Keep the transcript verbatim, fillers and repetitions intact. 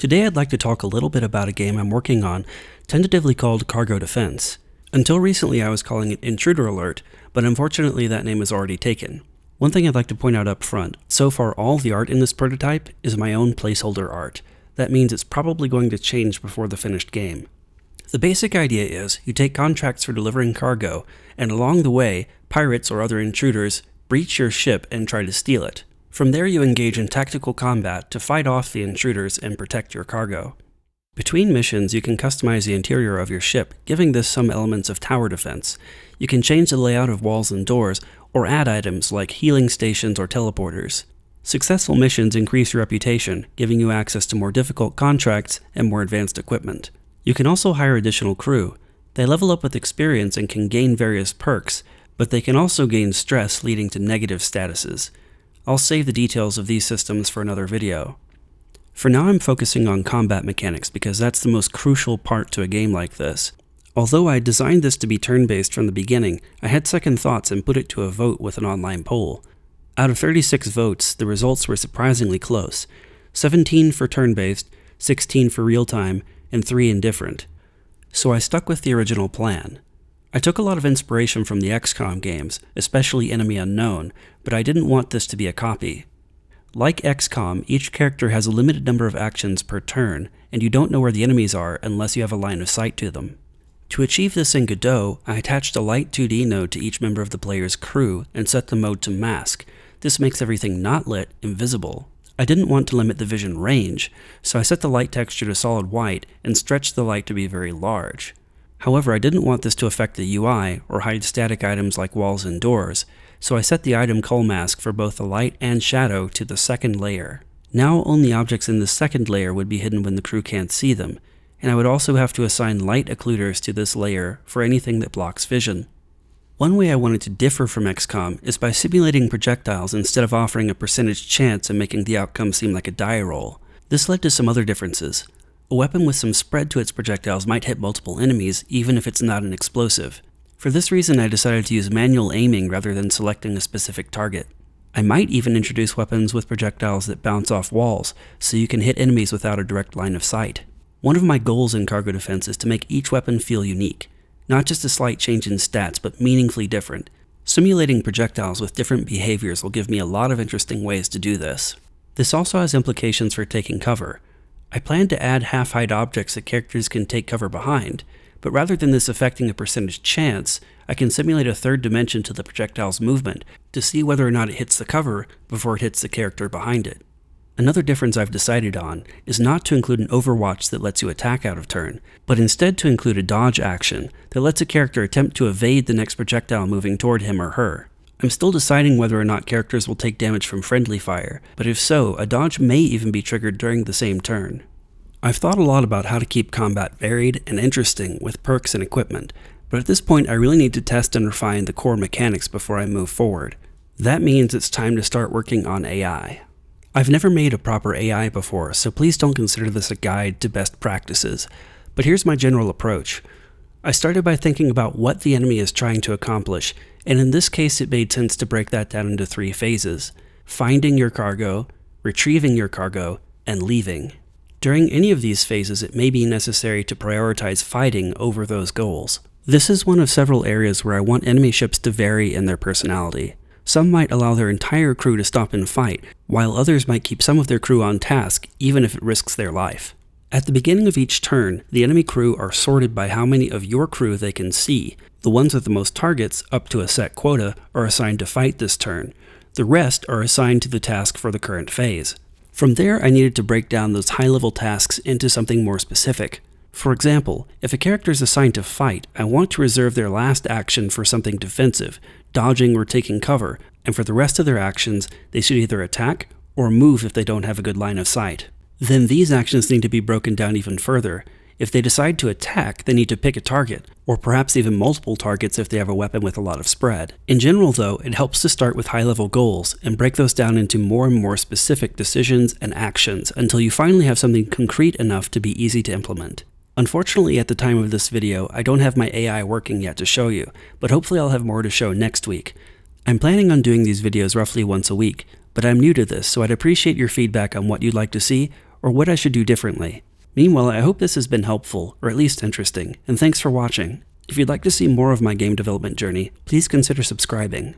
Today I'd like to talk a little bit about a game I'm working on, tentatively called Cargo Defense. Until recently I was calling it Intruder Alert, but unfortunately that name is already taken. One thing I'd like to point out up front, so far all the art in this prototype is my own placeholder art. That means it's probably going to change before the finished game. The basic idea is, you take contracts for delivering cargo, and along the way, pirates or other intruders breach your ship and try to steal it. From there you engage in tactical combat to fight off the intruders and protect your cargo. Between missions you can customize the interior of your ship, giving this some elements of tower defense. You can change the layout of walls and doors, or add items like healing stations or teleporters. Successful missions increase your reputation, giving you access to more difficult contracts and more advanced equipment. You can also hire additional crew. They level up with experience and can gain various perks, but they can also gain stress leading to negative statuses. I'll save the details of these systems for another video. For now I'm focusing on combat mechanics because that's the most crucial part to a game like this. Although I designed this to be turn-based from the beginning, I had second thoughts and put it to a vote with an online poll. Out of thirty-six votes, the results were surprisingly close. seventeen for turn-based, sixteen for real-time, and three indifferent. So I stuck with the original plan. I took a lot of inspiration from the X COM games, especially Enemy Unknown, but I didn't want this to be a copy. Like X COM, each character has a limited number of actions per turn, and you don't know where the enemies are unless you have a line of sight to them. To achieve this in Godot, I attached a light two D node to each member of the player's crew and set the mode to mask. This makes everything not lit invisible. I didn't want to limit the vision range, so I set the light texture to solid white and stretched the light to be very large. However, I didn't want this to affect the U I or hide static items like walls and doors, so I set the item cull mask for both the light and shadow to the second layer. Now only objects in the second layer would be hidden when the crew can't see them, and I would also have to assign light occluders to this layer for anything that blocks vision. One way I wanted to differ from X COM is by simulating projectiles instead of offering a percentage chance and making the outcome seem like a die roll. This led to some other differences. A weapon with some spread to its projectiles might hit multiple enemies, even if it's not an explosive. For this reason, I decided to use manual aiming rather than selecting a specific target. I might even introduce weapons with projectiles that bounce off walls, so you can hit enemies without a direct line of sight. One of my goals in Cargo Defense is to make each weapon feel unique. Not just a slight change in stats, but meaningfully different. Simulating projectiles with different behaviors will give me a lot of interesting ways to do this. This also has implications for taking cover. I planned to add half-hide objects that characters can take cover behind, but rather than this affecting a percentage chance, I can simulate a third dimension to the projectile's movement to see whether or not it hits the cover before it hits the character behind it. Another difference I've decided on is not to include an overwatch that lets you attack out of turn, but instead to include a dodge action that lets a character attempt to evade the next projectile moving toward him or her. I'm still deciding whether or not characters will take damage from friendly fire, but if so, a dodge may even be triggered during the same turn. I've thought a lot about how to keep combat varied and interesting with perks and equipment, but at this point I really need to test and refine the core mechanics before I move forward. That means it's time to start working on A I. I've never made a proper A I before, so please don't consider this a guide to best practices, but here's my general approach. I started by thinking about what the enemy is trying to accomplish, and in this case it made sense to break that down into three phases: finding your cargo, retrieving your cargo, and leaving. During any of these phases it may be necessary to prioritize fighting over those goals. This is one of several areas where I want enemy ships to vary in their personality. Some might allow their entire crew to stop and fight, while others might keep some of their crew on task, even if it risks their life. At the beginning of each turn, the enemy crew are sorted by how many of your crew they can see. The ones with the most targets, up to a set quota, are assigned to fight this turn. The rest are assigned to the task for the current phase. From there, I needed to break down those high-level tasks into something more specific. For example, if a character is assigned to fight, I want to reserve their last action for something defensive, dodging or taking cover, and for the rest of their actions, they should either attack or move if they don't have a good line of sight. Then these actions need to be broken down even further. If they decide to attack, they need to pick a target, or perhaps even multiple targets if they have a weapon with a lot of spread. In general though, it helps to start with high-level goals and break those down into more and more specific decisions and actions until you finally have something concrete enough to be easy to implement. Unfortunately, at the time of this video, I don't have my A I working yet to show you, but hopefully I'll have more to show next week. I'm planning on doing these videos roughly once a week, but I'm new to this, so I'd appreciate your feedback on what you'd like to see, or what I should do differently. Meanwhile, I hope this has been helpful, or at least interesting, and thanks for watching. If you'd like to see more of my game development journey, please consider subscribing.